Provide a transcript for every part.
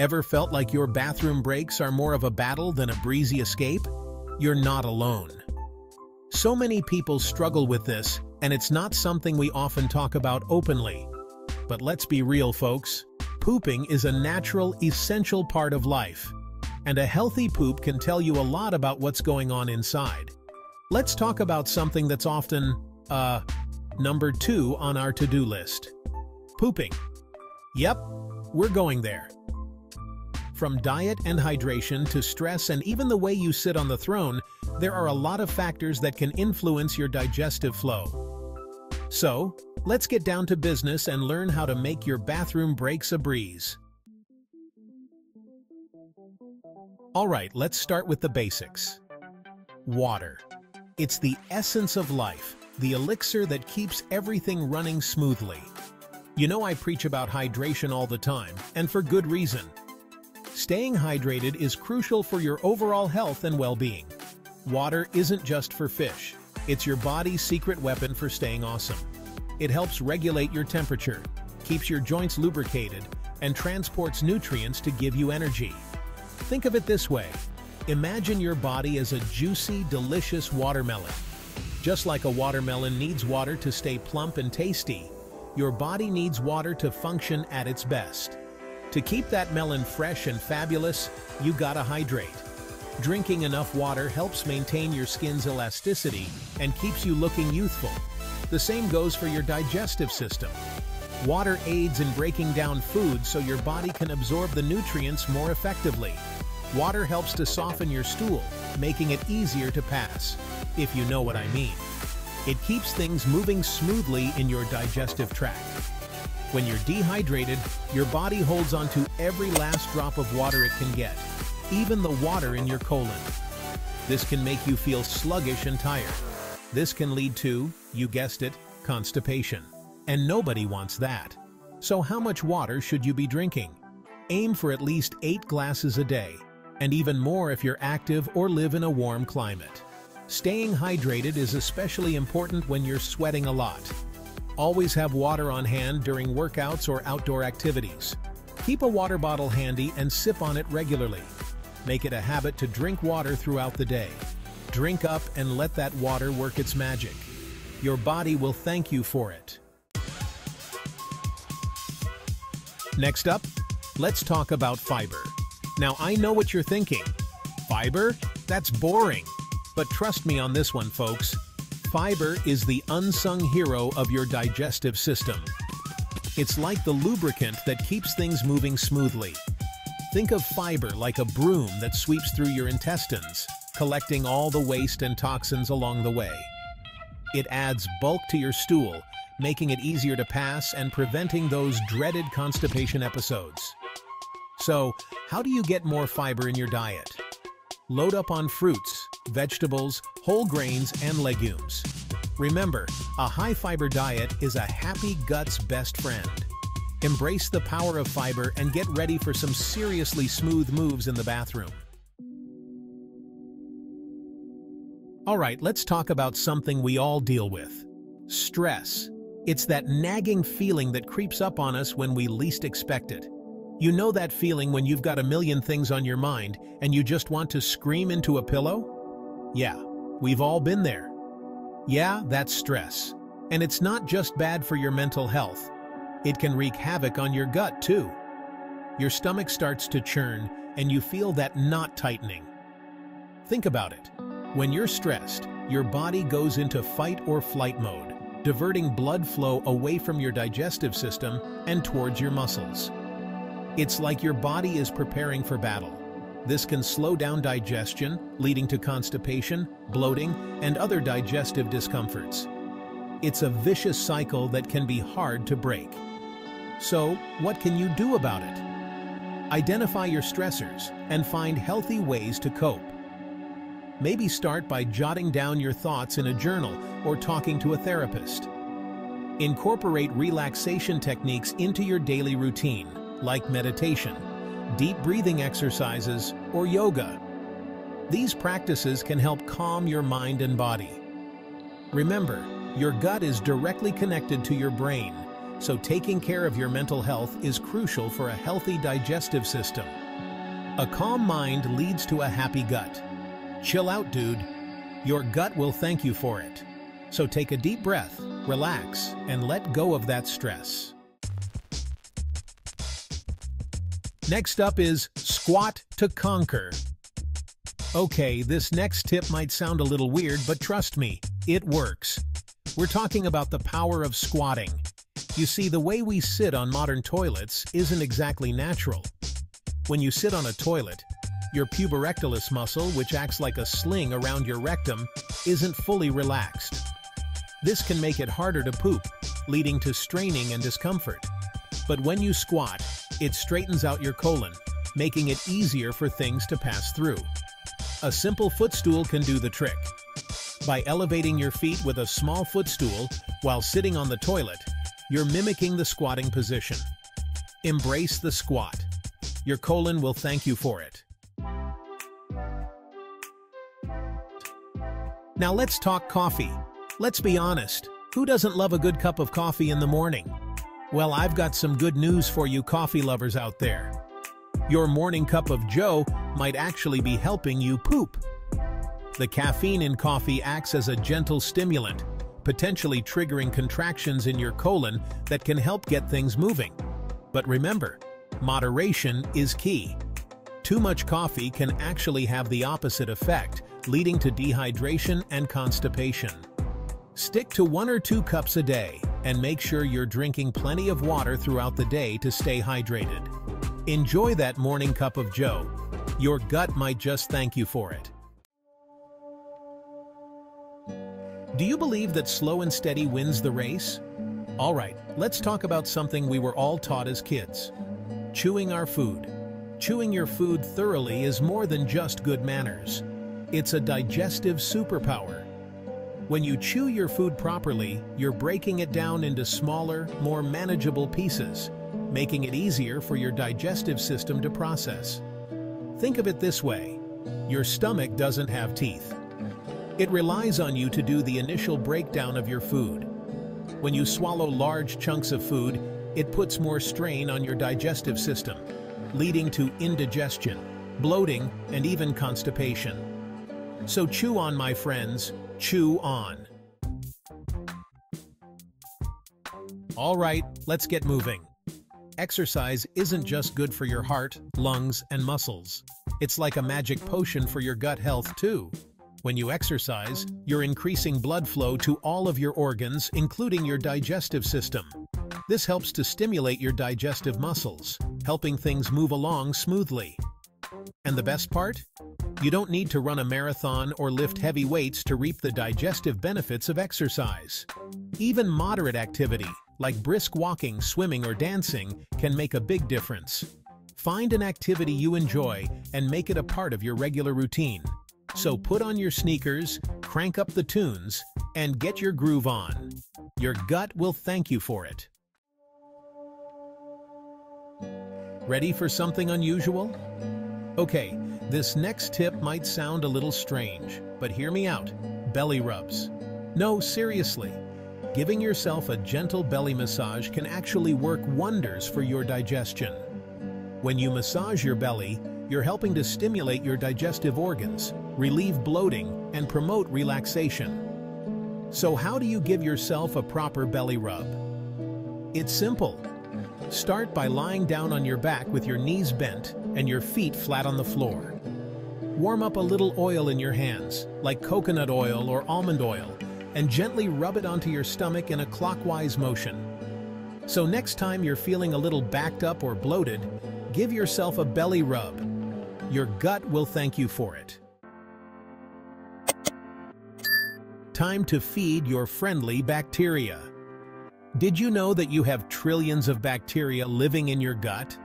Ever felt like your bathroom breaks are more of a battle than a breezy escape? You're not alone. So many people struggle with this, and it's not something we often talk about openly. But let's be real, folks. Pooping is a natural, essential part of life. And a healthy poop can tell you a lot about what's going on inside. Let's talk about something that's often, number 2 on our to-do list. Pooping. Yep, we're going there. From diet and hydration to stress and even the way you sit on the throne, there are a lot of factors that can influence your digestive flow. So, let's get down to business and learn how to make your bathroom breaks a breeze. Alright, let's start with the basics. Water. It's the essence of life, the elixir that keeps everything running smoothly. You know, I preach about hydration all the time, and for good reason. Staying hydrated is crucial for your overall health and well-being. Water isn't just for fish. It's your body's secret weapon for staying awesome. It helps regulate your temperature, keeps your joints lubricated, and transports nutrients to give you energy. Think of it this way. Imagine your body as a juicy, delicious watermelon. Just like a watermelon needs water to stay plump and tasty, your body needs water to function at its best. To keep that melon fresh and fabulous, you gotta hydrate. Drinking enough water helps maintain your skin's elasticity and keeps you looking youthful. The same goes for your digestive system. Water aids in breaking down food so your body can absorb the nutrients more effectively. Water helps to soften your stool, making it easier to pass, if you know what I mean. It keeps things moving smoothly in your digestive tract. When you're dehydrated, your body holds onto every last drop of water it can get, even the water in your colon. This can make you feel sluggish and tired. This can lead to, you guessed it, constipation. And nobody wants that. So how much water should you be drinking? Aim for at least 8 glasses a day, and even more if you're active or live in a warm climate. Staying hydrated is especially important when you're sweating a lot. Always have water on hand during workouts or outdoor activities. Keep a water bottle handy and sip on it regularly. Make it a habit to drink water throughout the day. Drink up and let that water work its magic. Your body will thank you for it. Next up, let's talk about fiber. Now I know what you're thinking. Fiber? That's boring. But trust me on this one, folks. Fiber is the unsung hero of your digestive system. It's like the lubricant that keeps things moving smoothly. Think of fiber like a broom that sweeps through your intestines, collecting all the waste and toxins along the way. It adds bulk to your stool, making it easier to pass and preventing those dreaded constipation episodes. So, how do you get more fiber in your diet? Load up on fruits, vegetables, whole grains, and legumes. Remember, a high-fiber diet is a happy gut's best friend. Embrace the power of fiber and get ready for some seriously smooth moves in the bathroom. Alright, let's talk about something we all deal with. Stress. It's that nagging feeling that creeps up on us when we least expect it. You know that feeling when you've got a million things on your mind and you just want to scream into a pillow? Yeah, we've all been there. Yeah, that's stress. And it's not just bad for your mental health. It can wreak havoc on your gut too. Your stomach starts to churn and you feel that knot tightening. Think about it. When you're stressed, your body goes into fight or flight mode, diverting blood flow away from your digestive system and towards your muscles. It's like your body is preparing for battle. This can slow down digestion, leading to constipation, bloating, and other digestive discomforts. It's a vicious cycle that can be hard to break. So, what can you do about it? Identify your stressors and find healthy ways to cope. Maybe start by jotting down your thoughts in a journal or talking to a therapist. Incorporate relaxation techniques into your daily routine, like meditation, deep breathing exercises, or yoga. These practices can help calm your mind and body. Remember, your gut is directly connected to your brain, so taking care of your mental health is crucial for a healthy digestive system. A calm mind leads to a happy gut. Chill out, dude. Your gut will thank you for it. So take a deep breath, relax, and let go of that stress. Next up is squat to conquer. Okay, this next tip might sound a little weird, but trust me, it works. We're talking about the power of squatting. You see, the way we sit on modern toilets isn't exactly natural. When you sit on a toilet, your puborectalis muscle, which acts like a sling around your rectum, isn't fully relaxed. This can make it harder to poop, leading to straining and discomfort. But when you squat, it straightens out your colon, making it easier for things to pass through. A simple footstool can do the trick. By elevating your feet with a small footstool while sitting on the toilet, you're mimicking the squatting position. Embrace the squat. Your colon will thank you for it. Now let's talk coffee. Let's be honest, who doesn't love a good cup of coffee in the morning? Well, I've got some good news for you coffee lovers out there. Your morning cup of joe might actually be helping you poop. The caffeine in coffee acts as a gentle stimulant, potentially triggering contractions in your colon that can help get things moving. But remember, moderation is key. Too much coffee can actually have the opposite effect, leading to dehydration and constipation. Stick to 1 or 2 cups a day, and make sure you're drinking plenty of water throughout the day to stay hydrated. Enjoy that morning cup of joe. Your gut might just thank you for it. Do you believe that slow and steady wins the race? All right, let's talk about something we were all taught as kids. Chewing our food. Chewing your food thoroughly is more than just good manners. It's a digestive superpower. When you chew your food properly, you're breaking it down into smaller, more manageable pieces, making it easier for your digestive system to process. Think of it this way. Your stomach doesn't have teeth. It relies on you to do the initial breakdown of your food. When you swallow large chunks of food, it puts more strain on your digestive system, leading to indigestion, bloating, and even constipation. So chew on, my friends, chew on. All right, let's get moving. Exercise isn't just good for your heart, lungs, and muscles. It's like a magic potion for your gut health too. When you exercise, you're increasing blood flow to all of your organs, including your digestive system. This helps to stimulate your digestive muscles, helping things move along smoothly. And the best part? You don't need to run a marathon or lift heavy weights to reap the digestive benefits of exercise. Even moderate activity, like brisk walking, swimming, or dancing, can make a big difference. Find an activity you enjoy and make it a part of your regular routine. So put on your sneakers, crank up the tunes, and get your groove on. Your gut will thank you for it. Ready for something unusual? Okay, this next tip might sound a little strange, but hear me out. Belly rubs. No, seriously. Giving yourself a gentle belly massage can actually work wonders for your digestion. When you massage your belly, you're helping to stimulate your digestive organs, relieve bloating, and promote relaxation. So how do you give yourself a proper belly rub? It's simple. Start by lying down on your back with your knees bent and your feet flat on the floor. Warm up a little oil in your hands, like coconut oil or almond oil, and gently rub it onto your stomach in a clockwise motion. So next time you're feeling a little backed up or bloated, give yourself a belly rub. Your gut will thank you for it. Time to feed your friendly bacteria. Did you know that you have trillions of bacteria living in your gut?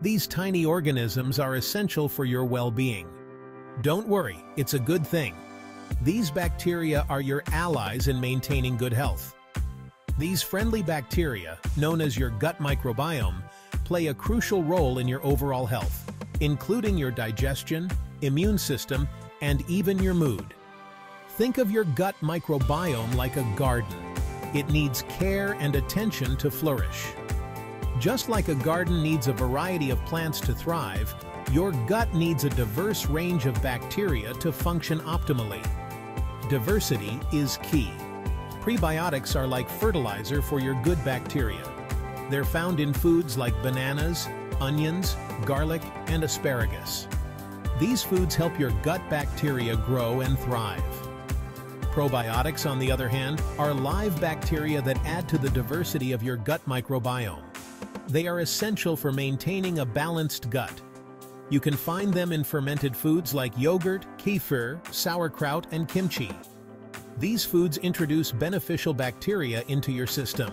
These tiny organisms are essential for your well-being. Don't worry, it's a good thing. These bacteria are your allies in maintaining good health. These friendly bacteria, known as your gut microbiome, play a crucial role in your overall health, including your digestion, immune system, and even your mood. Think of your gut microbiome like a garden. it needs care and attention to flourish. Just like a garden needs a variety of plants to thrive, your gut needs a diverse range of bacteria to function optimally. Diversity is key. Prebiotics are like fertilizer for your good bacteria. They're found in foods like bananas, onions, garlic, and asparagus. These foods help your gut bacteria grow and thrive. Probiotics, on the other hand, are live bacteria that add to the diversity of your gut microbiome. They are essential for maintaining a balanced gut. You can find them in fermented foods like yogurt, kefir, sauerkraut, and kimchi. These foods introduce beneficial bacteria into your system.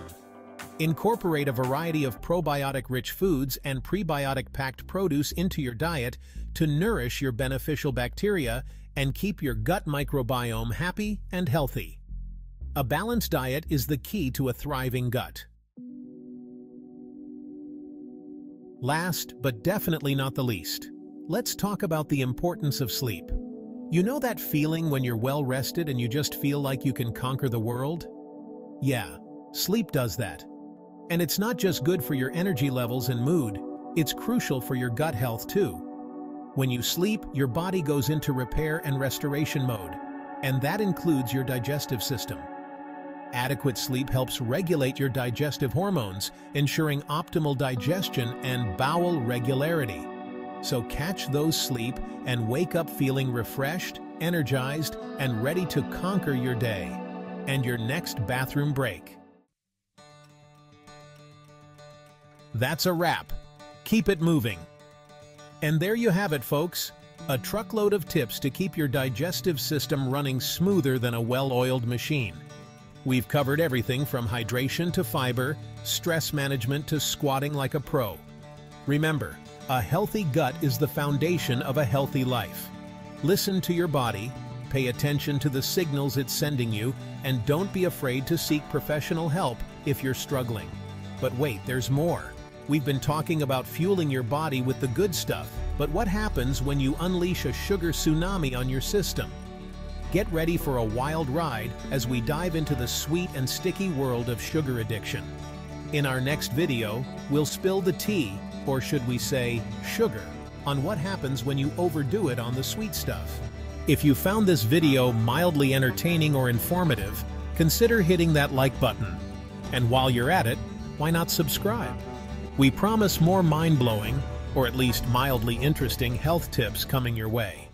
Incorporate a variety of probiotic-rich foods and prebiotic-packed produce into your diet to nourish your beneficial bacteria and keep your gut microbiome happy and healthy. A balanced diet is the key to a thriving gut. Last, but definitely not the least, let's talk about the importance of sleep. You know that feeling when you're well-rested and you just feel like you can conquer the world? Yeah, sleep does that. And it's not just good for your energy levels and mood, it's crucial for your gut health too. When you sleep, your body goes into repair and restoration mode, and that includes your digestive system. Adequate sleep helps regulate your digestive hormones, ensuring optimal digestion and bowel regularity. So catch those sleep and wake up feeling refreshed, energized, and ready to conquer your day and your next bathroom break. That's a wrap. Keep it moving. And there you have it, folks. A truckload of tips to keep your digestive system running smoother than a well-oiled machine. We've covered everything from hydration to fiber, stress management to squatting like a pro. Remember, a healthy gut is the foundation of a healthy life. Listen to your body, pay attention to the signals it's sending you, and don't be afraid to seek professional help if you're struggling. But wait, there's more. We've been talking about fueling your body with the good stuff, but what happens when you unleash a sugar tsunami on your system? Get ready for a wild ride as we dive into the sweet and sticky world of sugar addiction. In our next video, we'll spill the tea, or should we say, sugar, on what happens when you overdo it on the sweet stuff. If you found this video mildly entertaining or informative, consider hitting that like button. And while you're at it, why not subscribe? We promise more mind-blowing, or at least mildly interesting, health tips coming your way.